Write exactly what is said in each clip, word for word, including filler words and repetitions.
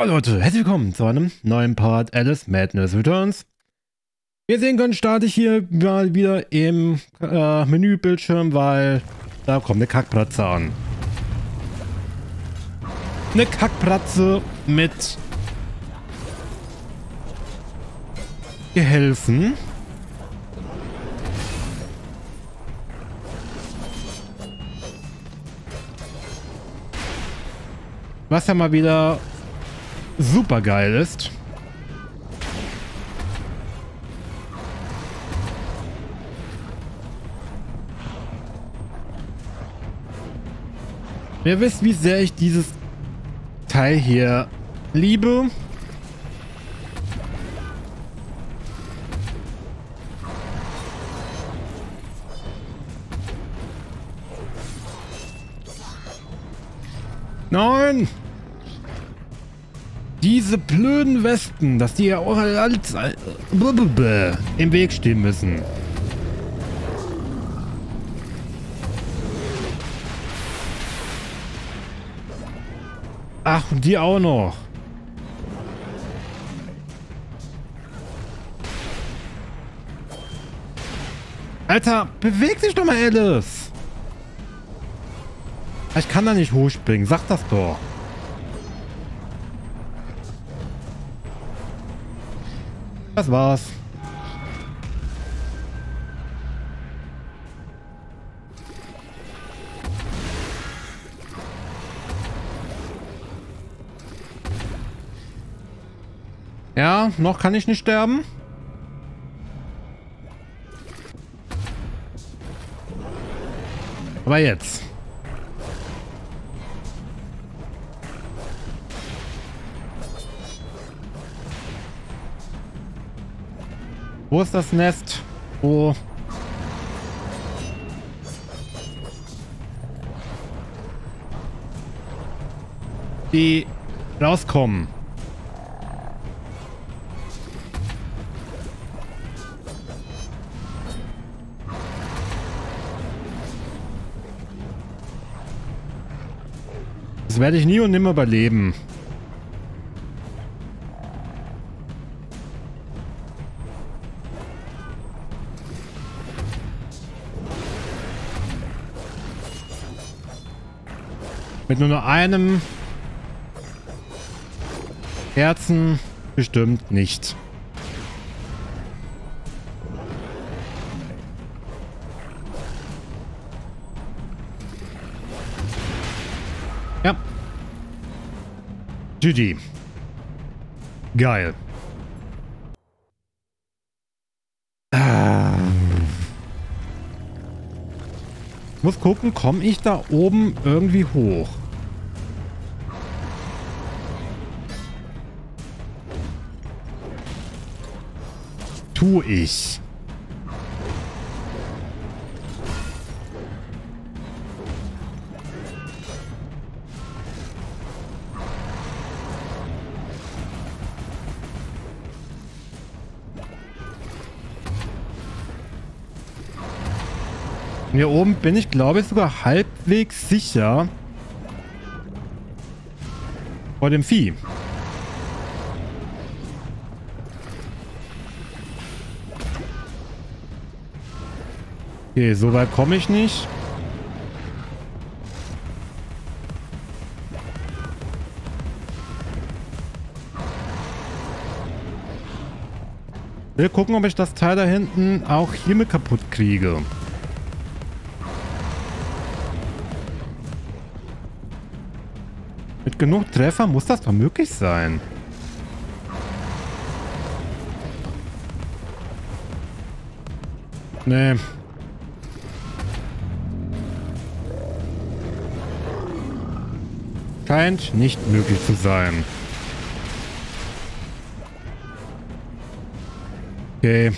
Ja Leute, herzlich willkommen zu einem neuen Part Alice Madness Returns. Wie ihr sehen könnt, starte ich hier mal wieder im äh, Menübildschirm, weil da kommt eine Kackpratze an. Eine Kackpratze mit Gehilfen. Was ja mal wieder super geil ist. Ihr wisst, wie sehr ich dieses Teil hier liebe. Nein! Diese blöden Wespen, dass die ja auch als blablabla im Weg stehen müssen. Ach, und die auch noch. Alter, beweg dich doch mal, Alice. Ich kann da nicht hochspringen, sag das doch. Das war's. Ja, noch kann ich nicht sterben. Aber jetzt. Wo ist das Nest? Oh. Die rauskommen. Das werde ich nie und nimmer überleben. Mit nur nur einem Herzen bestimmt nicht. Ja. G G. Geil. Ah. Muss gucken, komme ich da oben irgendwie hoch? Tue ich. Und hier oben bin ich, glaube ich, sogar halbwegs sicher vor dem Vieh. Okay, so weit komme ich nicht. Will gucken, ob ich das Teil da hinten auch hiermit kaputt kriege. Mit genug Treffer muss das doch möglich sein. Nee. Scheint nicht möglich zu sein. Okay.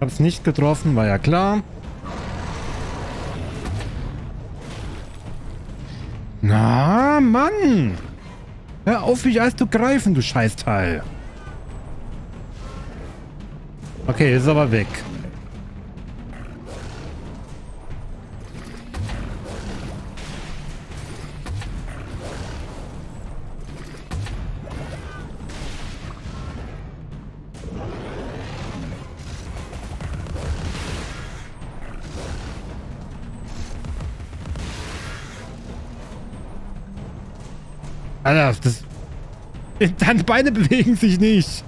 Hab's nicht getroffen, war ja klar. Na, Mann! Hör auf, mich alles zu greifen, du Scheißteil. Okay, ist aber weg. Alter, das... Deine Beine bewegen sich nicht.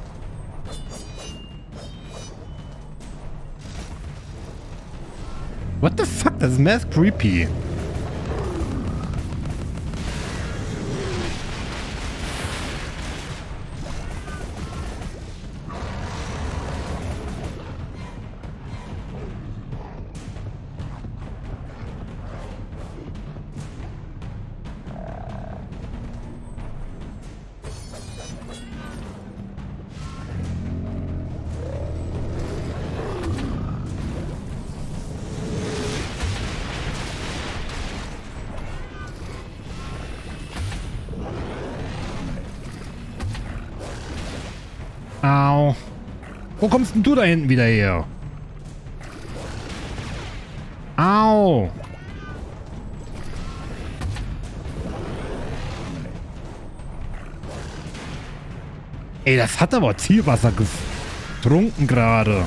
What the fuck? Das ist mehr creepy. Wo kommst denn du da hinten wieder her? Au! Ey, das hat aber Tierwasser getrunken gerade.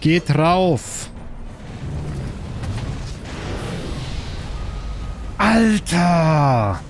Geht rauf. Alter.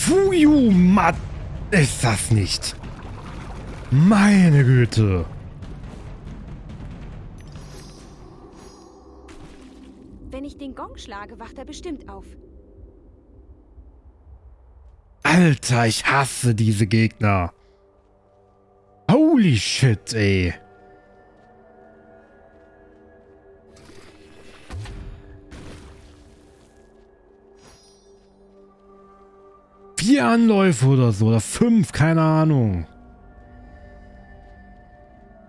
Fuju, Matt, ist das nicht? Meine Güte. Wenn ich den Gong schlage, wacht er bestimmt auf. Alter, ich hasse diese Gegner. Holy shit, ey. Vier Anläufe oder so, oder fünf, keine Ahnung.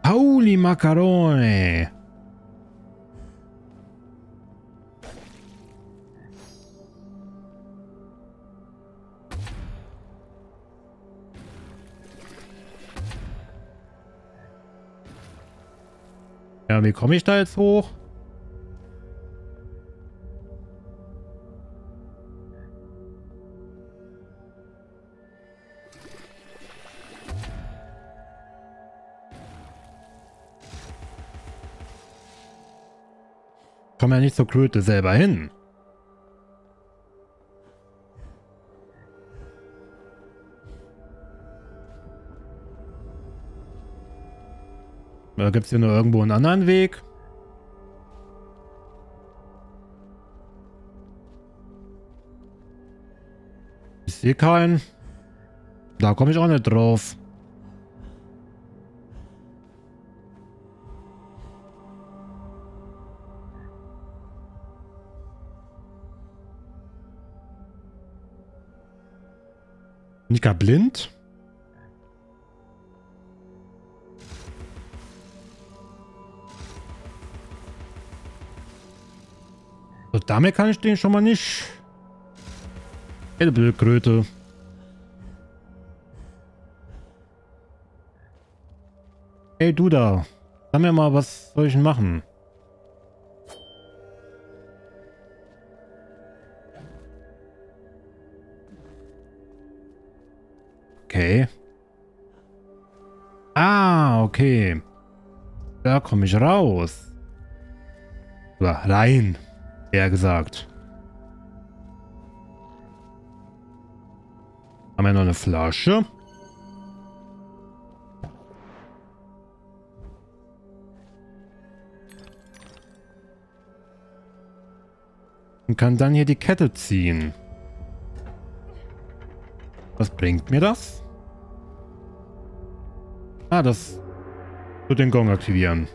Holy Macarone. Ja, wie komme ich da jetzt hoch? Kommen ja nicht zur Kröte selber hin. Oder gibt es hier nur irgendwo einen anderen Weg? Ich sehe keinen. Da komme ich auch nicht drauf. Bin ich gar blind? So, damit kann ich den schon mal nicht. Eine blöde Kröte. Hey du da. Sag mir mal, was soll ich denn machen? Okay. Ah, okay. Da komme ich raus. Oder rein, eher gesagt. Haben wir noch eine Flasche? Und kann dann hier die Kette ziehen. Was bringt mir das? Ah, das wird den Gong aktivieren.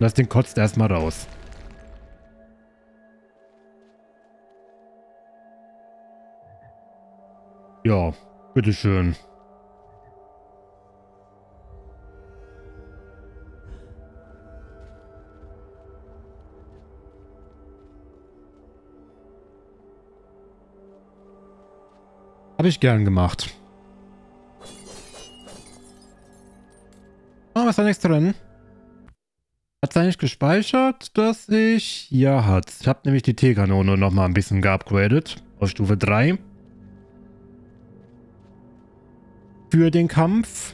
Lass den Kotzt erstmal raus. Ja, bitteschön. Habe ich gern gemacht. Was ist da nichts drin? Hat es eigentlich gespeichert, dass ich... Ja, hat's. Ich habe nämlich die T-Kanone nochmal ein bisschen geupgradet. Auf Stufe drei. Für den Kampf.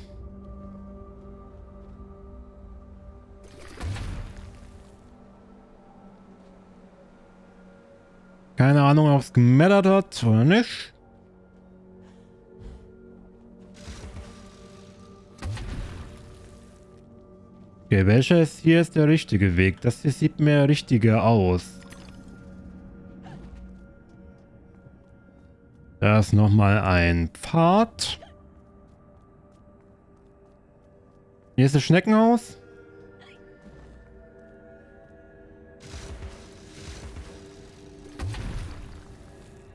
Keine Ahnung, ob es gemattert hat oder nicht. Okay, welcher ist hier ist der richtige Weg? Das hier sieht mir richtiger aus. Da ist nochmal ein Pfad. Hier ist das Schneckenhaus.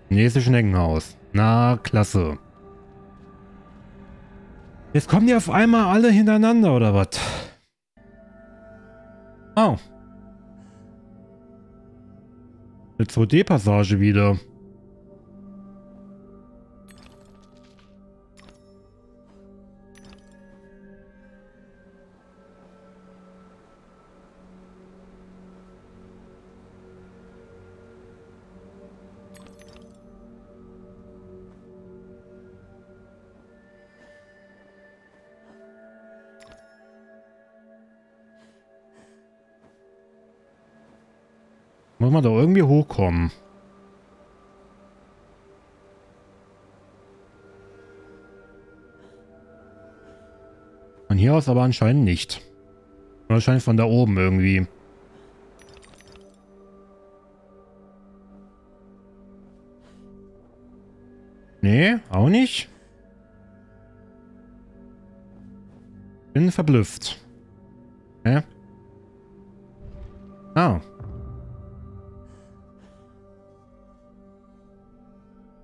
Hier ist das Schneckenhaus. Na, klasse. Jetzt kommen die auf einmal alle hintereinander, oder was? Oh. Eine zwei D-Passage wieder. Muss man da irgendwie hochkommen. Von hier aus aber anscheinend nicht. Wahrscheinlich von da oben irgendwie. Nee, auch nicht. Bin verblüfft. Hä? Ah.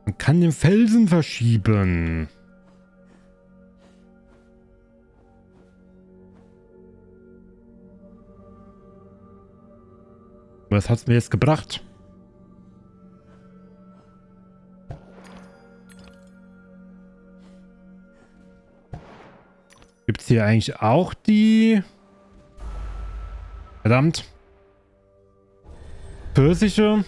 Man kann den Felsen verschieben. Was hat's mir jetzt gebracht? Gibt's hier eigentlich auch die Verdammt. Pfirsiche.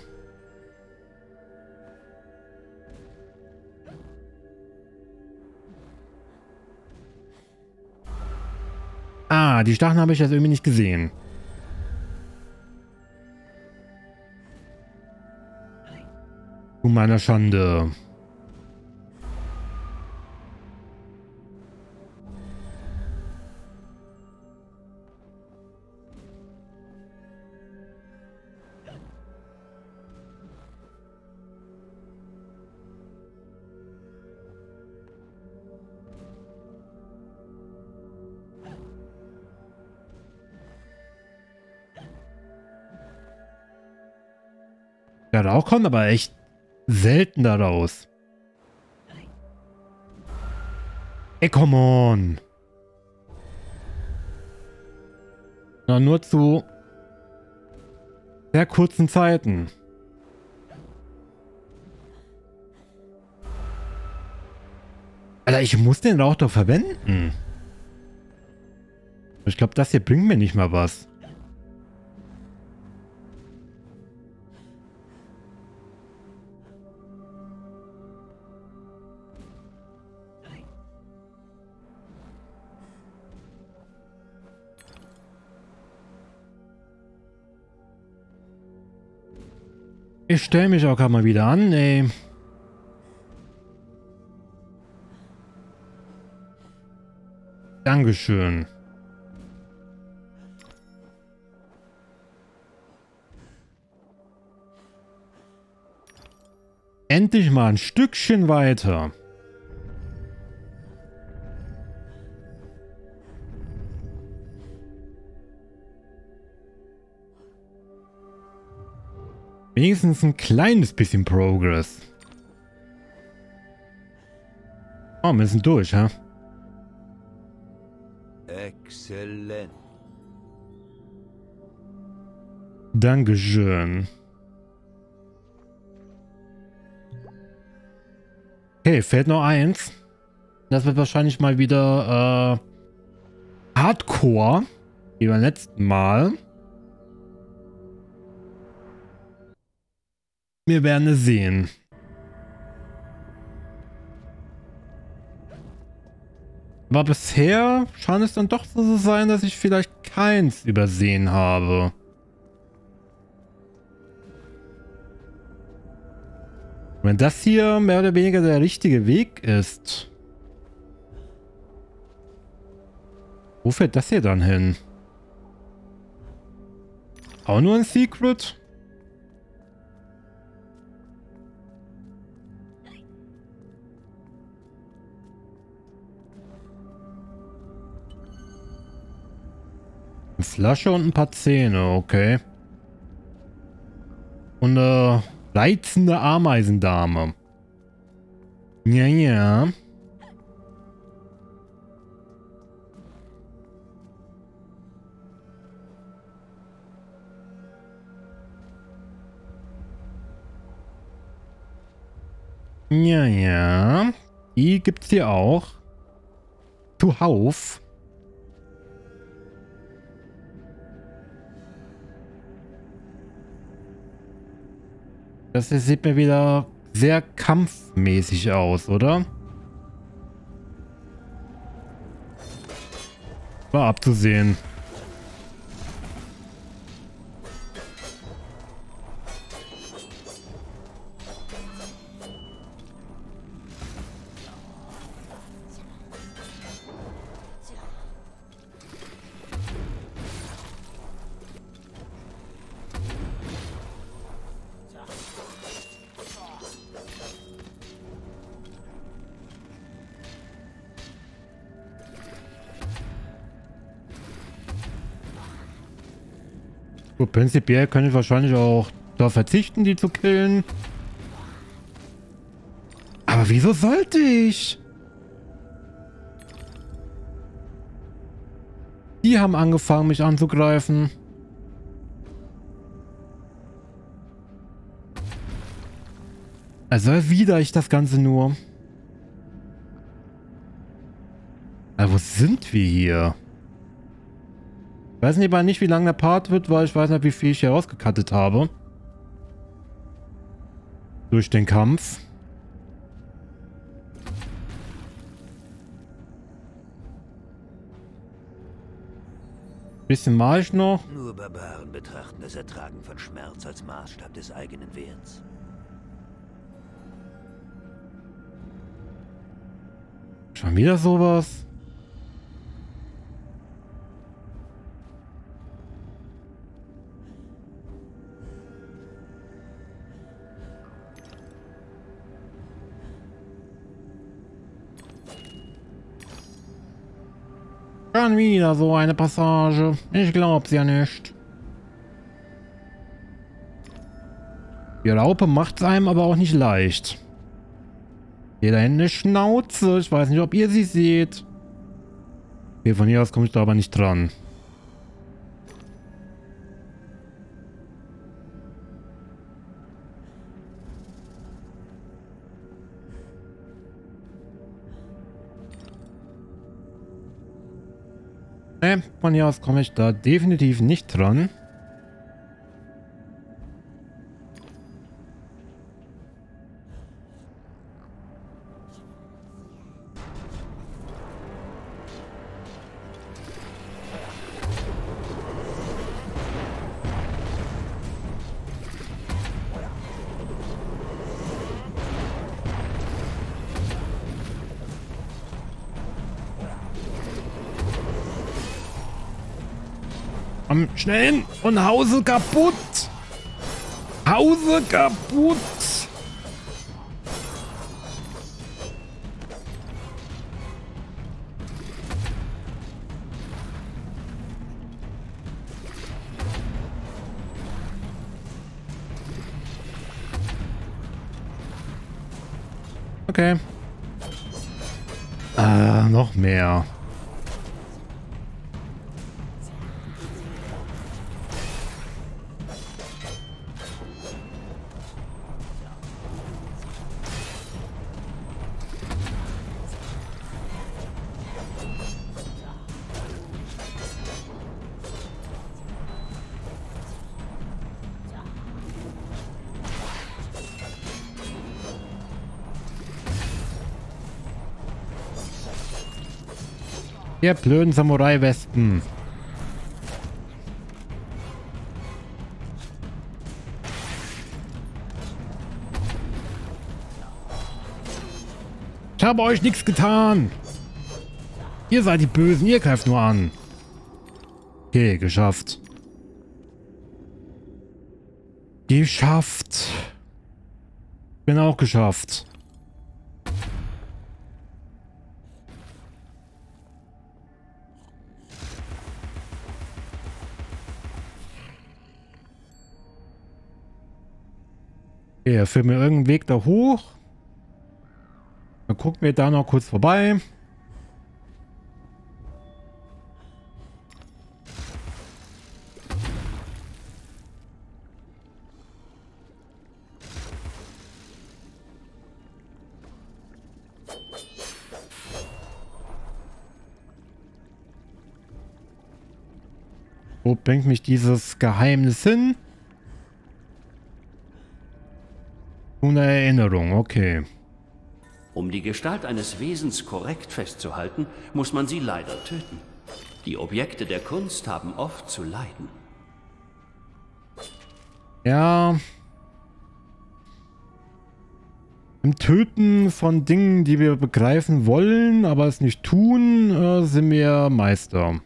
Ah, die Stacheln habe ich jetzt irgendwie nicht gesehen. Zu meiner Schande. Ja, da auch kommt aber echt selten daraus. Ey, come on. Na, nur zu sehr kurzen Zeiten. Alter, ich muss den Rauch doch verwenden. Ich glaube, das hier bringt mir nicht mal was. Ich stelle mich auch gerade mal wieder an, ey. Dankeschön. Endlich mal ein Stückchen weiter. Wenigstens ein kleines bisschen Progress. Oh, wir sind durch, hä? Exzellent. Dankeschön. Okay, fehlt noch eins. Das wird wahrscheinlich mal wieder äh, Hardcore, wie beim letzten Mal. Wir werden es sehen. Aber bisher scheint es dann doch so zu sein, dass ich vielleicht keins übersehen habe. Wenn das hier mehr oder weniger der richtige Weg ist. Wo fährt das hier dann hin? Auch nur ein Secret? Eine Flasche und ein paar Zähne, okay. Und eine reizende Ameisendame. Ja, ja. Ja, ja. Die gibt's hier auch. Zuhauf. Das hier sieht mir wieder sehr kampfmäßig aus, oder? War abzusehen. Gut, prinzipiell könnte ich wahrscheinlich auch darauf verzichten, die zu killen. Aber wieso sollte ich? Die haben angefangen, mich anzugreifen. Also erwidere ich das Ganze nur. Aber wo sind wir hier? Ich weiß nebenbei nicht, wie lang der Part wird, weil ich weiß nicht, wie viel ich hier rausgekattet habe. Durch den Kampf. Bisschen mache ich noch. Nur Barbaren betrachten das Ertragen von Schmerz als Maßstab des eigenen Wehens. Schon wieder sowas. Wieder so eine Passage. Ich glaub's ja nicht. Die Raupe macht's einem aber auch nicht leicht. Hier da hinten eine Schnauze. Ich weiß nicht, ob ihr sie seht. Okay, von hier aus komme ich da aber nicht dran. Ne, von hier aus komme ich da definitiv nicht dran. Schnell hin und Hause kaputt! Hause kaputt! Okay. Äh, noch mehr. Ihr blöden Samurai-Westen. Ich habe euch nichts getan. Ihr seid die Bösen, ihr greift nur an. Okay, geschafft. Geschafft. Bin auch geschafft. Okay, führt mir irgendeinen Weg da hoch. Dann gucken wir da noch kurz vorbei. Wo bringt mich dieses Geheimnis hin? Eine Erinnerung, okay. Um die Gestalt eines Wesens korrekt festzuhalten, muss man sie leider töten. Die Objekte der Kunst haben oft zu leiden. Ja. Im Töten von Dingen, die wir begreifen wollen, aber es nicht tun, äh, sind wir Meister.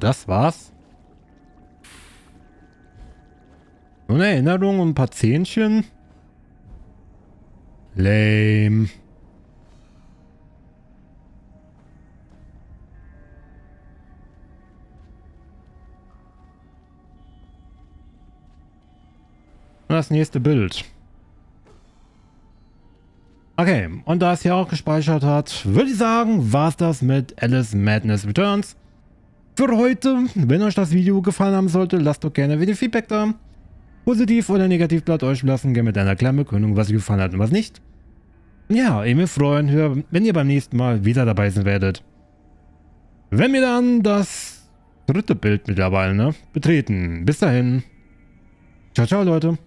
Das war's. Nur eine Erinnerung und ein paar Zähnchen. Lame. Und das nächste Bild. Okay, und da es hier auch gespeichert hat, würde ich sagen, war's das mit Alice Madness Returns. Für heute, wenn euch das Video gefallen haben sollte, lasst doch gerne wieder Feedback da. Positiv oder negativ bleibt euch belassen, gerne mit einer kleinen Begründung, was euch gefallen hat und was nicht. Ja, ich mich freuen, wenn ihr beim nächsten Mal wieder dabei sein werdet. Wenn wir dann das dritte Bild mittlerweile, ne, betreten. Bis dahin. Ciao, ciao, Leute.